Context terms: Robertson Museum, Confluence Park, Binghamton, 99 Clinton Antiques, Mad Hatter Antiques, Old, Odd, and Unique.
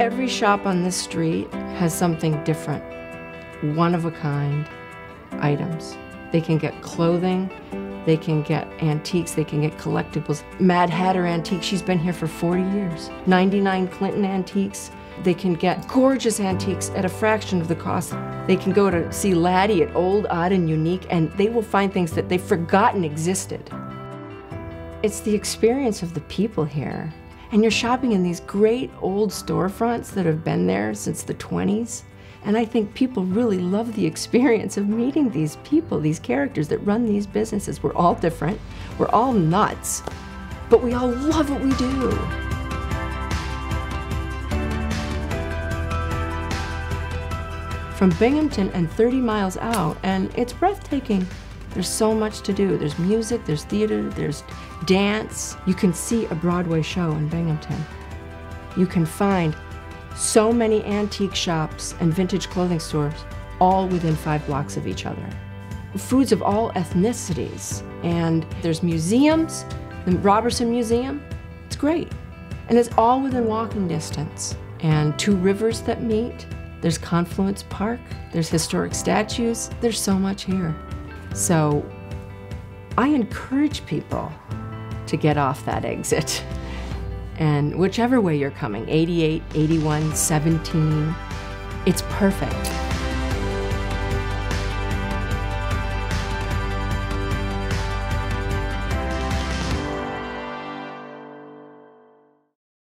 Every shop on this street has something different, one-of-a-kind items. They can get clothing, they can get antiques, they can get collectibles. Mad Hatter Antiques, she's been here for 40 years. 99 Clinton Antiques, they can get gorgeous antiques at a fraction of the cost. They can go to see Laddie at Old, Odd, and Unique, and they will find things that they've forgotten existed. It's the experience of the people here. And you're shopping in these great old storefronts that have been there since the 20s. And I think people really love the experience of meeting these people, these characters that run these businesses. We're all different, we're all nuts, but we all love what we do. From Binghamton and 30 miles out, and it's breathtaking. There's so much to do. There's music, there's theater, there's dance. You can see a Broadway show in Binghamton. You can find so many antique shops and vintage clothing stores all within 5 blocks of each other. Foods of all ethnicities. And there's museums, the Robertson Museum, it's great. And it's all within walking distance. And 2 rivers that meet. There's Confluence Park. There's historic statues. There's so much here. So I encourage people to get off that exit. And whichever way you're coming, 88, 81, 17, it's perfect.